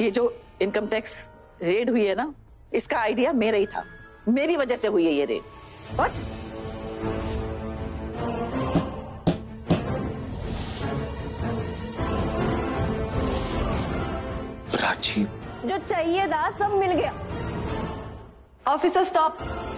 ये जो income tax raid हुई है ना, इसका आइडिया मेरा ही था, मेरी वजह से हुई है ये रेड। बट प्राची, जो चाहिए था सब मिल गया। Officer stop.